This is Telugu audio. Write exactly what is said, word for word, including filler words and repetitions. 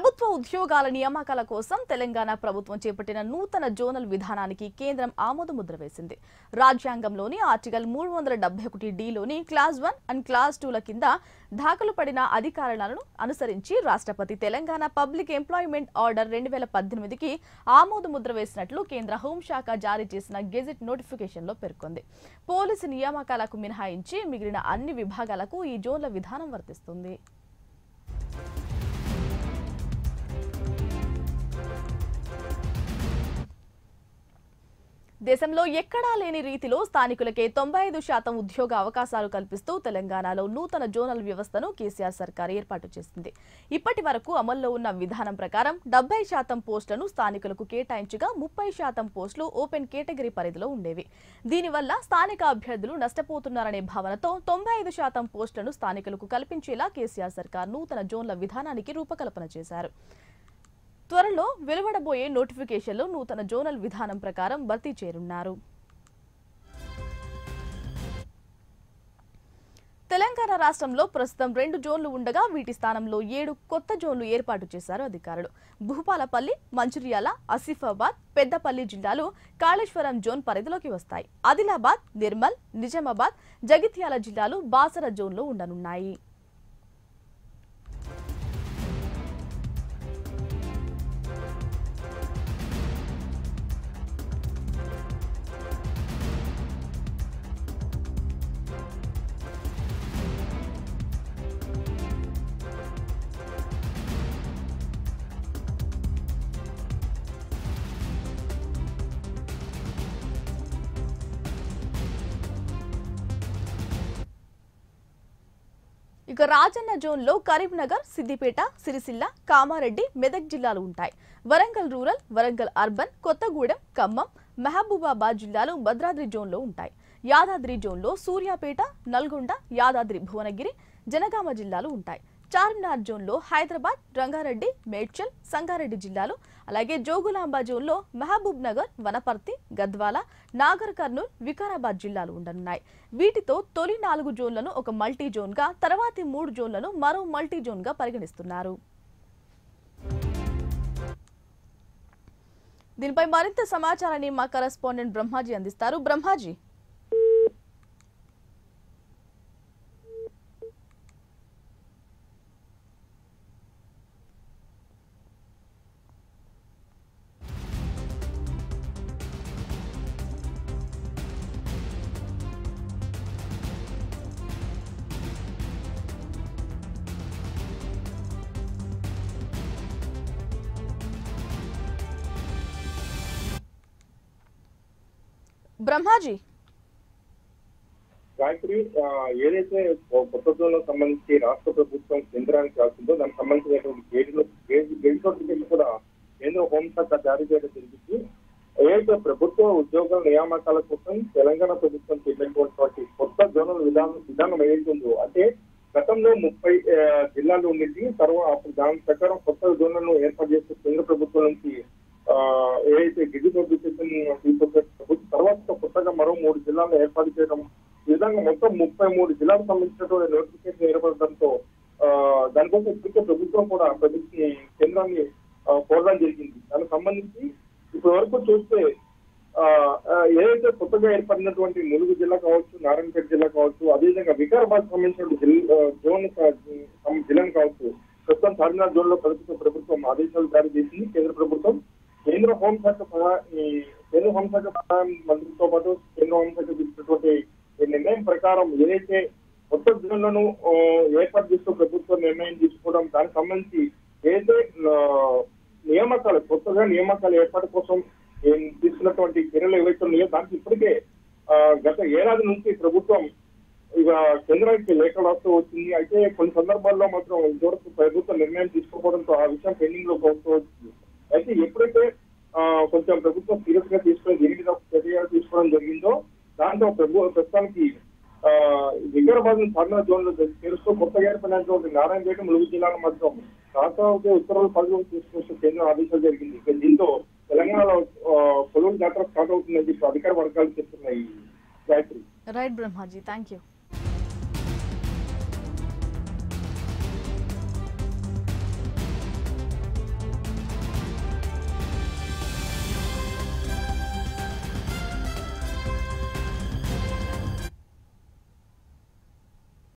ప్రభుత్వ ఉద్యోగాల నియామకాల కోసం తెలంగాణ ప్రభుత్వం చేపట్టిన నూతన జోనల్ విధానానికి కేంద్రం ఆమోద ముద్ర వేసింది. రాజ్యాంగంలోని ఆర్టికల్ మూడు వందల డెబ్బై ఒకటి డి లోని క్లాస్ వన్ అండ్ క్లాస్ రెండు ల కింద దాఖలు పడిన అధికారాలను అనుసరించి రాష్ట్రపతి తెలంగాణ పబ్లిక్ ఎంప్లాయ్మెంట్ ఆర్డర్ రెండు వేల పద్దెనిమిది కి ఆమోద ముద్ర వేసినట్లు కేంద్ర హోంశాఖ జారీ చేసిన గెజిట్ నోటిఫికేషన్లో పేర్కొంది. పోలీసు నియామకాలకు మినహాయించి మిగిలిన అన్ని విభాగాలకు ఈ జోన్ల విధానం వర్తిస్తుంది. దేశంలో ఎక్కడా లేని రీతిలో స్థానికులకే తొంభై ఐదు శాతం ఉద్యోగ అవకాశాలు కల్పిస్తూ తెలంగాణలో నూతన జోనల్ వ్యవస్థను కేసీఆర్ సర్కార్ ఏర్పాటు చేసింది. ఇప్పటి వరకు అమల్లో ఉన్న విధానం ప్రకారం డెబ్బై శాతం పోస్టులను స్థానికులకు కేటాయించగా ముప్పై శాతం పోస్టులు ఓపెన్ కేటగిరీ పరిధిలో ఉండేవి. దీనివల్ల స్థానిక అభ్యర్థులు నష్టపోతున్నారనే భావనతో తొంభై ఐదు శాతం పోస్టులను స్థానికులకు కల్పించేలా కేసీఆర్ సర్కార్ నూతన జోన్ల విధానానికి రూపకల్పన చేశారు. త్వరలో వెలువడబోయే నోటిఫికేషన్లో నూతన జోనల్ విధానం ప్రకారం భర్తీ చేరున్నారు. తెలంగాణ రాష్ట్రంలో ప్రస్తుతం రెండు జోన్లు ఉండగా వీటి స్థానంలో ఏడు కొత్త జోన్లు ఏర్పాటు చేశారు అధికారులు. భూపాలపల్లి, మంచిర్యాల, ఆసిఫాబాద్, పెద్దపల్లి జిల్లాలు కాళేశ్వరం జోన్ పరిధిలోకి వస్తాయి. ఆదిలాబాద్, నిర్మల్, నిజామాబాద్, జగిత్యాల జిల్లాలు బాసర జోన్లో ఉండనున్నాయి. ఇక రాజన్న జోన్లో కరీంనగర్, సిద్దిపేట, సిరిసిల్ల, కామారెడ్డి, మెదక్ జిల్లాలు ఉంటాయి. వరంగల్ రూరల్, వరంగల్ అర్బన్, కొత్తగూడెం, ఖమ్మం, మహబూబాబాద్ జిల్లాలు భద్రాద్రి జోన్లో ఉంటాయి. యాదాద్రి జోన్లో సూర్యాపేట, నల్గొండ, యాదాద్రి భువనగిరి, జనగామ జిల్లాలు ఉంటాయి. చార్మినార్ జోన్లో హైదరాబాద్, రంగారెడ్డి, మేడ్చల్, సంగారెడ్డి జిల్లాలు, అలాగే జోగులాంబ జోన్లో మహబూబ్ నగర్, వనపర్తి, గద్వాల, నాగర్ కర్నూల్, వికారాబాద్ జిల్లాలు ఉండనున్నాయి. వీటితో తొలి నాలుగు జోన్లను ఒక మల్టీ జోన్గా, తర్వాతి మూడు జోన్లను మరో మల్టీ జోన్గా పరిగణిస్తున్నారు. దీనిపై మరింత సమాచారాన్ని మా కరెస్పాండెంట్ బ్రహ్మాజీ అందిస్తారు. బ్రహ్మాజీ, బ్రహ్మాజీ గాయత్రి, ఏదైతే కొత్త జోన్లకు సంబంధించి రాష్ట్ర ప్రభుత్వం కేంద్రానికి రాస్తుందో దానికి సంబంధించినటువంటి కూడా కేంద్ర హోంశాఖ జారీ చేయడం జరిగింది. ఏదైతే ప్రభుత్వ ఉద్యోగాల నియామకాల కోసం తెలంగాణ ప్రభుత్వం చేపట్టినటువంటి కొత్త జోనల్ విధానం విధానం ఏదైతుందో, అంటే గతంలో ముప్పై జిల్లాలు ఉండేది. తర్వాత అప్పుడు దాని ప్రకారం కొత్త జోన్లను ఏర్పాటు చేసే కేంద్ర ప్రభుత్వం నుంచి ఏదైతే గిడ్డు నోటిఫికేషన్ తీసుకొచ్చిన తర్వాత కొత్తగా మరో మూడు జిల్లాలను ఏర్పాటు చేయడం, ఈ విధంగా మొత్తం ముప్పై మూడు జిల్లాలకు సంబంధించినటువంటి నోటిఫికేషన్ ఏర్పడడంతో దానికోసం ఇప్పటికే ప్రభుత్వం కూడా ప్రతి కేంద్రాన్ని కోరడం జరిగింది. దానికి సంబంధించి ఇప్పటి వరకు చూస్తే ఏదైతే కొత్తగా ఏర్పడినటువంటి ములుగు జిల్లా కావచ్చు, నారాయణపేట జిల్లా కావచ్చు, అదేవిధంగా వికారాబాద్ సంబంధించిన జిల్లా జోన్ జిల్లాను కావచ్చు, ప్రస్తుతం చార్మినార్ జోన్ లో ప్రస్తుతం ప్రభుత్వం ఆదేశాలు జారీ చేసింది. కేంద్ర ప్రభుత్వం కేంద్ర హోంశాఖ కేంద్ర హోంశాఖ ప్రధాన మంత్రితో పాటు కేంద్ర హోంశాఖ తీసుకున్నటువంటి నిర్ణయం ప్రకారం ఏదైతే కొత్త జోన్లను ఏర్పాటు చేస్తూ ప్రభుత్వం నిర్ణయం తీసుకోవడం, దానికి సంబంధించి ఏదైతే నియామకాలు కొత్తగా నియామకాల ఏర్పాటు కోసం తీసుకున్నటువంటి చర్యలు ఏవైతే ఉన్నాయో దానికి ఇప్పటికే గత ఏడాది నుంచి ప్రభుత్వం ఇక కేంద్రానికి లేఖ రాస్తూ వచ్చింది. అయితే కొన్ని సందర్భాల్లో మాత్రం ఇంతవరకు ప్రభుత్వం నిర్ణయం తీసుకోవడంతో ఆ విషయం పెండింగ్ లో వస్తూ వచ్చింది. అయితే ఎప్పుడైతే కొంచెం ప్రభుత్వం సీరియస్ గా తీసుకుని దీనికి చర్యలు తీసుకోవడం జరిగిందో దాంతో ప్రభు ప్రస్తుతానికి వికారాబాద్ సాధారణ జోన్లో చేరుస్తూ కొత్తగా ఏర్పడినటువంటి నారాయణపేట, ములుగు జిల్లాను మాత్రం రాష్ట్రాలకే ఉత్తర్వులు పరిధిలో తీసుకొస్తూ కేంద్రం ఆదేశాలు జరిగింది. దీంతో తెలంగాణలో కొలువుల జాతర స్టార్ట్ అవుతుందని చెప్పి అధికార వర్గాలు చేస్తున్నాయి. Gayatri. Right Brahmaji, thank you.